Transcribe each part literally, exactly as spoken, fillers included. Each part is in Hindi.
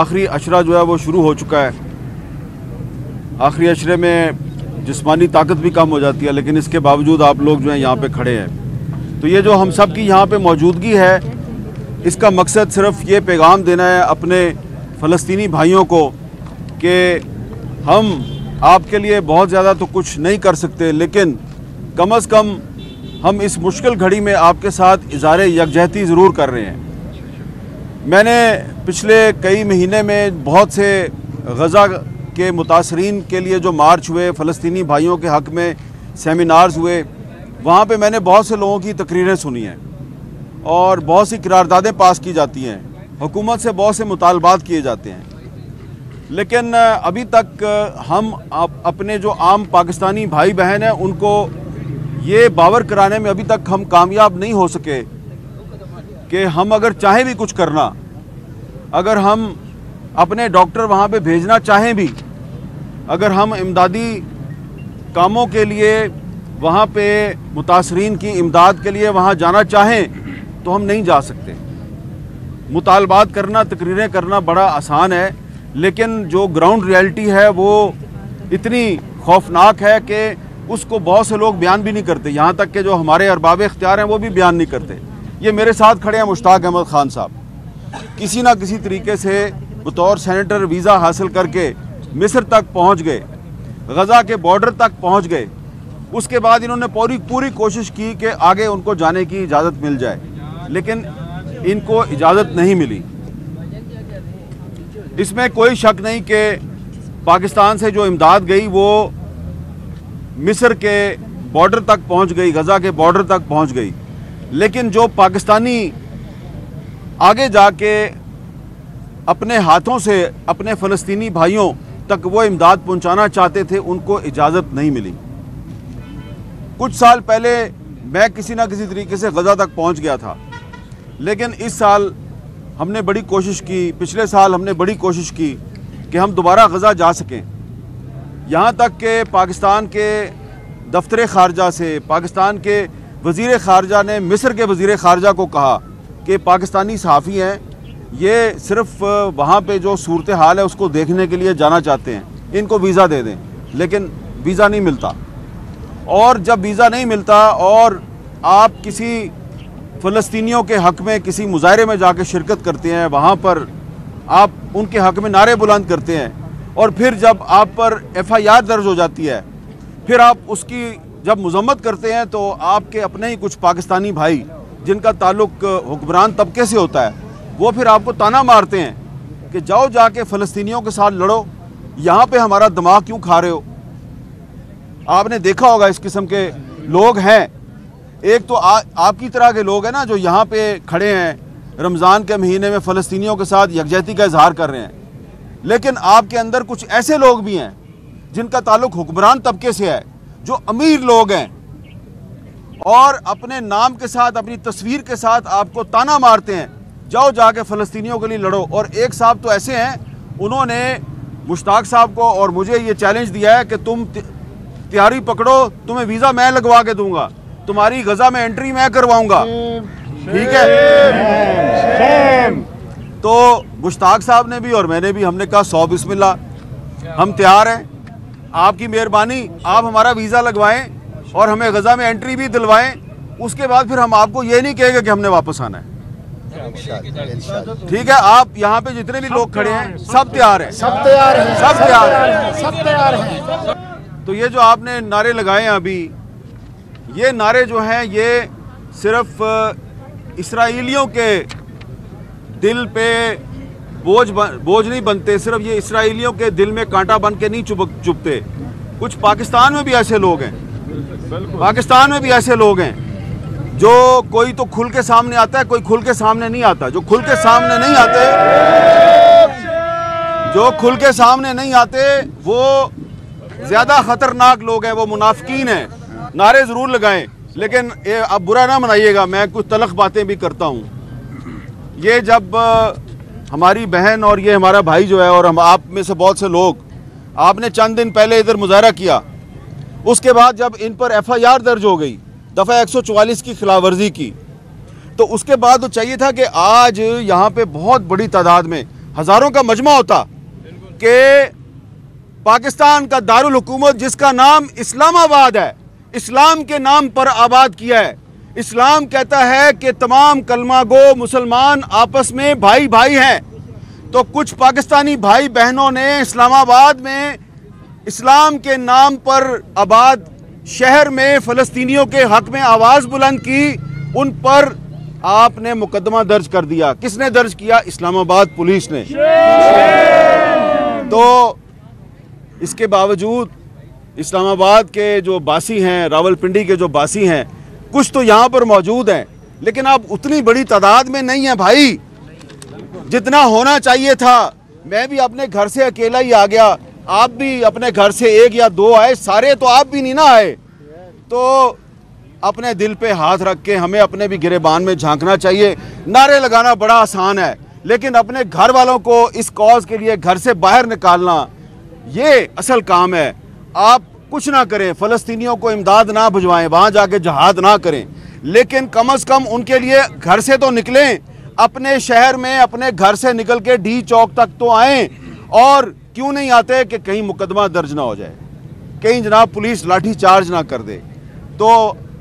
आखिरी अशरा जो है वो शुरू हो चुका है। आखिरी अशरे में जिस्मानी ताकत भी कम हो जाती है, लेकिन इसके बावजूद आप लोग जो हैं यहाँ पे खड़े हैं। तो ये जो हम सब की यहाँ पे मौजूदगी है, इसका मकसद सिर्फ ये पैगाम देना है अपने फ़लस्तीनी भाइयों को कि हम आपके लिए बहुत ज़्यादा तो कुछ नहीं कर सकते, लेकिन कम अज़ कम हम इस मुश्किल घड़ी में आपके साथ इज़हार यकजहती ज़रूर कर रहे हैं। मैंने पिछले कई महीने में बहुत से गज़ा के मुतासरीन के लिए जो मार्च हुए, फ़लस्तीनी भाइयों के हक़ में सेमिनार्स हुए, वहाँ पे मैंने बहुत से लोगों की तकरीरें सुनी हैं और बहुत सी करारदादें पास की जाती हैं, हुकूमत से बहुत से मुतालबात किए जाते हैं, लेकिन अभी तक हम अपने जो आम पाकिस्तानी भाई बहन हैं उनको ये बावर कराने में अभी तक हम कामयाब नहीं हो सके कि हम अगर चाहें भी कुछ करना, अगर हम अपने डॉक्टर वहाँ पे भेजना चाहें भी, अगर हम इमदादी कामों के लिए वहाँ पे मुतासरीन की इमदाद के लिए वहाँ जाना चाहें तो हम नहीं जा सकते। मुतालबात करना, तकरीरें करना बड़ा आसान है, लेकिन जो ग्राउंड रियलिटी है वो इतनी खौफनाक है कि उसको बहुत से लोग बयान भी नहीं करते। यहाँ तक के जो हमारे अरबाब इख्तियार हैं वो भी बयान नहीं करते। ये मेरे साथ खड़े हैं मुश्ताक अहमद ख़ान साहब, किसी ना किसी तरीके से बतौर सेनेटर वीज़ा हासिल करके मिस्र तक पहुंच गए, गज़ा के बॉर्डर तक पहुंच गए। उसके बाद इन्होंने पूरी पूरी कोशिश की कि आगे उनको जाने की इजाज़त मिल जाए, लेकिन इनको इजाज़त नहीं मिली। इसमें कोई शक नहीं कि पाकिस्तान से जो इमदाद गई वो मिस्र के बॉर्डर तक पहुँच गई, गज़ा के बॉर्डर तक पहुँच गई, लेकिन जो पाकिस्तानी आगे जाके अपने हाथों से अपने फ़लस्तीनी भाइयों तक वो इमदाद पहुंचाना चाहते थे, उनको इजाज़त नहीं मिली। कुछ साल पहले मैं किसी ना किसी तरीके से गज़ा तक पहुंच गया था, लेकिन इस साल हमने बड़ी कोशिश की, पिछले साल हमने बड़ी कोशिश की कि हम दोबारा गज़ा जा सकें। यहाँ तक के पाकिस्तान के दफ्तर ख़ारजा से पाकिस्तान के वज़ीर ख़ारजा ने मिस्र के वज़ीर ख़ारजा को कहा कि पाकिस्तानी सहाफ़ी हैं, ये सिर्फ़ वहाँ पे जो सूरत हाल है उसको देखने के लिए जाना चाहते हैं, इनको वीज़ा दे दें, लेकिन वीज़ा नहीं मिलता। और जब वीज़ा नहीं मिलता और आप किसी फ़लस्तीनियों के हक़ में किसी मुज़ाहरे में जाके शिरकत करते हैं, वहाँ पर आप उनके हक़ में नारे बुलंद करते हैं, और फिर जब आप पर एफ़ आई आर दर्ज हो जाती है, फिर आप उसकी जब मजम्मत करते हैं तो आपके अपने ही कुछ पाकिस्तानी भाई जिनका ताल्लुक हुक्मरान तबके से होता है वो फिर आपको ताना मारते हैं कि जाओ जाके फ़लस्तीनियों के साथ लड़ो, यहाँ पे हमारा दिमाग क्यों खा रहे हो। आपने देखा होगा इस किस्म के लोग हैं। एक तो आ, आपकी तरह के लोग हैं ना जो यहाँ पे खड़े हैं, रमज़ान के महीने में फ़लस्तीनियों के साथ यकजहती का इजहार कर रहे हैं, लेकिन आपके अंदर कुछ ऐसे लोग भी हैं जिनका ताल्लुक हुक्मरान तबके से है, जो अमीर लोग हैं और अपने नाम के साथ अपनी तस्वीर के साथ आपको ताना मारते हैं, जाओ जाके फ़लस्तीनियों के लिए लड़ो। और एक साहब तो ऐसे हैं, उन्होंने मुश्ताक साहब को और मुझे ये चैलेंज दिया है कि तुम तैयारी पकड़ो, तुम्हें वीज़ा मैं लगवा के दूंगा, तुम्हारी गज़ा में एंट्री मैं करवाऊंगा। ठीक है, तो मुश्ताक साहब ने भी और मैंने भी, हमने कहा सौ बिस्मिल्लाह, हम तैयार हैं, आपकी मेहरबानी, आप हमारा वीज़ा लगवाएं और हमें गज़ा में एंट्री भी दिलवाएं, उसके बाद फिर हम आपको ये नहीं कहेंगे कि हमने वापस आना है। ठीक है, आप यहाँ पे जितने भी लोग खड़े हैं सब तैयार हैं, सब तैयार हैं, सब तैयार हैं, सब तैयार हैं। तो ये जो आपने नारे लगाए हैं अभी, ये नारे जो हैं ये सिर्फ इसराइलियों के दिल पे बोझ बोझ नहीं बनते, सिर्फ ये इसराइलियों के दिल में कांटा बन के नहीं चुप चुपते। कुछ पाकिस्तान में भी ऐसे लोग हैं, पाकिस्तान में भी ऐसे लोग हैं जो कोई तो खुल के सामने आता है, कोई खुल के सामने नहीं आता। जो खुल के सामने नहीं आते, जो खुल के सामने नहीं आते वो ज़्यादा ख़तरनाक लोग हैं, वो मुनाफिकीन हैं। नारे ज़रूर लगाएं, लेकिन आप बुरा ना मनाइएगा, मैं कुछ तलख बातें भी करता हूँ। ये जब हमारी बहन और ये हमारा भाई जो है और हम आप में से बहुत से लोग, आपने चंद दिन पहले इधर मुजाहरा किया, उसके बाद जब इन पर एफ़ आई आर दर्ज हो गई दफ़ा एक सौ चवालीस की खिलाफ वर्जी की, तो उसके बाद तो चाहिए था कि आज यहाँ पे बहुत बड़ी तादाद में हज़ारों का मजमा होता कि पाकिस्तान का दारुल हुकूमत जिसका नाम इस्लामाबाद है, इस्लाम के नाम पर आबाद किया है। इस्लाम कहता है कि तमाम कलमा गो मुसलमान आपस में भाई भाई हैं, तो कुछ पाकिस्तानी भाई बहनों ने इस्लामाबाद में इस्लाम के नाम पर आबाद शहर में फ़लस्तीनियों के हक़ में आवाज़ बुलंद की, उन पर आपने मुकदमा दर्ज कर दिया। किसने दर्ज किया? इस्लामाबाद पुलिस ने। तो इसके बावजूद इस्लामाबाद के जो बासी हैं, रावलपिंडी के जो बासी हैं, कुछ तो यहाँ पर मौजूद हैं, लेकिन आप उतनी बड़ी तादाद में नहीं है भाई जितना होना चाहिए था। मैं भी अपने घर से अकेला ही आ गया, आप भी अपने घर से एक या दो आए, सारे तो आप भी नहीं ना आए। तो अपने दिल पे हाथ रख के हमें अपने भी गिरेबान में झांकना चाहिए। नारे लगाना बड़ा आसान है, लेकिन अपने घर वालों को इस कॉज के लिए घर से बाहर निकालना ये असल काम है। आप कुछ ना करें, फ़लस्तीनियों को इमदाद ना भिजवाएं, वहाँ जाके जहाद ना करें, लेकिन कम अज़ कम उनके लिए घर से तो निकलें, अपने शहर में अपने घर से निकल के डी चौक तक तो आएँ। और क्यों नहीं आते कि कहीं मुकदमा दर्ज ना हो जाए, कहीं जनाब पुलिस लाठी चार्ज ना कर दे। तो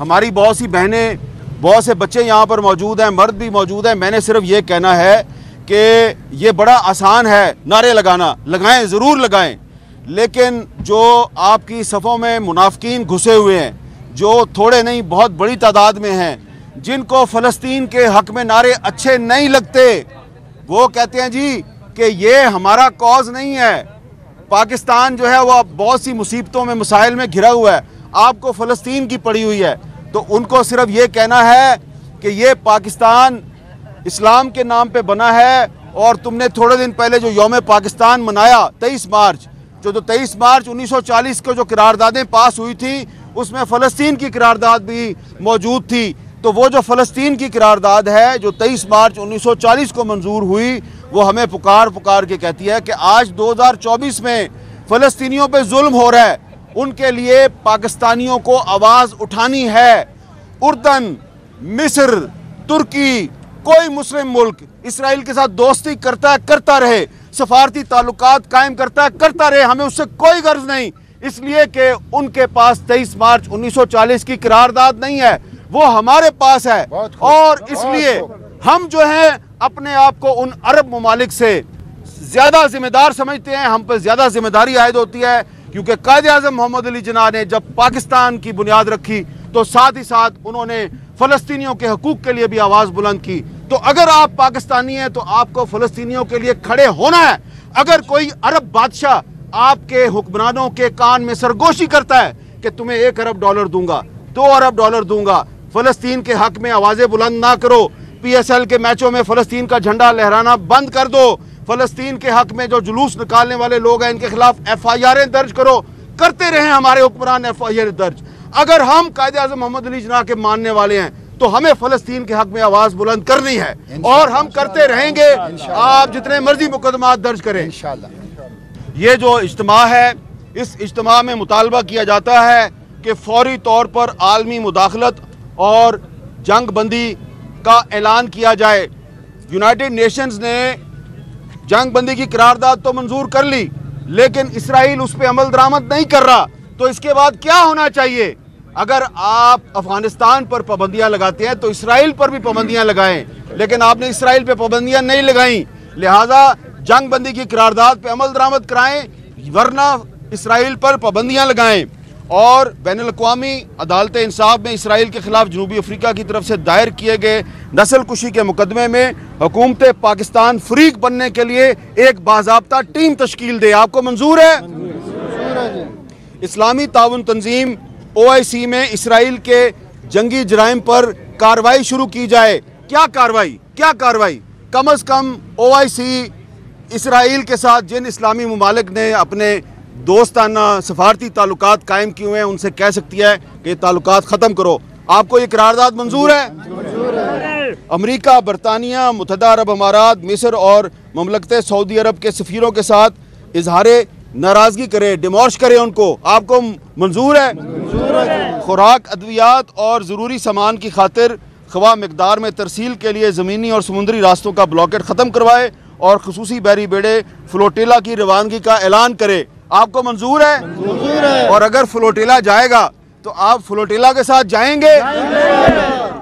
हमारी बहुत सी बहनें, बहुत से बच्चे यहाँ पर मौजूद हैं, मर्द भी मौजूद हैं। मैंने सिर्फ ये कहना है कि ये बड़ा आसान है नारे लगाना, लगाएं, ज़रूर लगाएं, लेकिन जो आपकी सफ़ों में मुनाफिकीन घुसे हुए हैं, जो थोड़े नहीं बहुत बड़ी तादाद में हैं, जिनको फ़लस्तीन के हक़ में नारे अच्छे नहीं लगते, वो कहते हैं जी कि ये हमारा कॉज नहीं है। पाकिस्तान जो है वह बहुत सी मुसीबतों में, मसाइल में घिरा हुआ है, आपको फ़लस्तीन की पड़ी हुई है। तो उनको सिर्फ ये कहना है कि ये पाकिस्तान इस्लाम के नाम पे बना है, और तुमने थोड़े दिन पहले जो यौम पाकिस्तान मनाया तेईस मार्च, जो तो तेईस मार्च उन्नीस सौ चालीस को जो करारदादें पास हुई थी, उसमें फ़लस्तीन की करारदाद भी मौजूद थी। तो वो जो फ़लस्तीन की करारदाद है जो तेईस मार्च उन्नीस सौ चालीस को मंजूर हुई, वो हमें पुकार पुकार के कहती है कि आज दो हज़ार चौबीस में फ़लस्तीनियों पे जुल्म हो रहा है, उनके लिए पाकिस्तानियों को आवाज़ उठानी है। उर्दन, मिस्र, तुर्की, कोई मुस्लिम मुल्क इसराइल के साथ दोस्ती करता है करता रहे, सफारती ताल्लुकात कायम करता है करता रहे, हमें उससे कोई गर्ज नहीं, इसलिए कि उनके पास तेईस मार्च उन्नीस सौ चालीस की करारदाद नहीं है, वो हमारे पास है। और इसलिए हम जो हैं अपने आप को उन अरब ममालिक से ज़्यादा ज़िम्मेदार समझते हैं, हम पर ज़्यादा जिम्मेदारी आयद होती है, क्योंकि कायदे आज़म मोहम्मद अली जिन्ना ने जब पाकिस्तान की बुनियाद रखी तो साथ ही साथ उन्होंने फ़लस्तीनियों के हकूक़ के लिए भी आवाज़ बुलंद की। तो अगर आप पाकिस्तानी हैं तो आपको फ़लस्तीनियों के लिए खड़े होना है। अगर कोई अरब बादशाह आपके हुक्मरानों के कान में सरगोशी करता है कि तुम्हें एक अरब डॉलर दूंगा, दो अरब डॉलर दूंगा, फ़लस्तीन के हक़ में आवाज़ें बुलंद ना करो, पी एस एल के मैचों में फ़लस्तीन का झंडा लहराना बंद कर दो, फ़लस्तीन के हक़ में जो जुलूस निकालने वाले लोग हैं इनके खिलाफ एफ आई आरें दर्ज करो, करते रहें हमारे हुक्मरान एफ आई आर दर्ज। अगर हम कायदे आज़म मोहम्मद अली जिन्ना के मानने वाले हैं तो हमें फ़लस्तीन के हक़ में आवाज़ बुलंद करनी है, और हम करते रहेंगे। आप जितने मर्जी मुकदमात दर्ज करें। ये जो इज्तिमा है, इस इज्तिमा में मुतालबा किया जाता है कि फौरी तौर पर आलमी मुदाखलत और जंग बंदी का ऐलान किया जाए। यूनाइटेड नेशंस ने जंग बंदी की करारदाद तो मंजूर कर ली, लेकिन इसराइल उस पर अमल दरामद नहीं कर रहा, तो इसके बाद क्या होना चाहिए? अगर आप अफगानिस्तान पर पाबंदियां लगाते हैं तो इसराइल पर भी पाबंदियां लगाएं, लेकिन आपने इसराइल पर पाबंदियां नहीं लगाईं, लिहाजा जंग बंदी की करारदाद पर अमल दरामद कराएं, वरना इसराइल पर पाबंदियां लगाएं। और बैन अल-अक़वामी अदालत इंसाफ में इसराइल के ख़िलाफ़ जनूबी अफ्रीका की तरफ से दायर किए गए नस्लकुशी के मुकदमे में हुकूमत पाकिस्तान फरीक बनने के लिए एक बाज़ाब्ता टीम तश्कील दे। आपको मंजूर है? इस्लामी ताउन तंजीम ओ आई सी में इसराइल के जंगी जराइम पर कार्रवाई शुरू की जाए। क्या कार्रवाई? क्या कार्रवाई? कम अज़ कम ओ आई सी इसराइल के साथ जिन इस्लामी ममालिक ने अपने दोस्ताना सफारती ताल्लुकात कायम किए हुए हैं उनसे कह सकती है कि ये ताल्लुकात ख़त्म करो। आपको ये करारदाद मंजूर है? अमरीका, बरतानिया, मुत्तहदा अरब अमारात, मिस्र और ममलकत सऊदी अरब के सफ़ीरों के साथ इजहार नाराज़गी करे, डिमोर्श करे उनको। आपको मंजूर है? है। खुराक, अद्वियात और ज़रूरी सामान की खातिर खवा मकदार में तरसील के लिए ज़मीनी और समुद्री रास्तों का ब्लॉकेट ख़त्म करवाए और खसूसी बहरी बेड़े फ्लोटेला की रवानगी का ऐलान करे। आपको मंजूर है? मंजूर है। और अगर फ्लोटेला जाएगा तो आप फ्लोटेला के साथ जाएंगे, जाएंगे।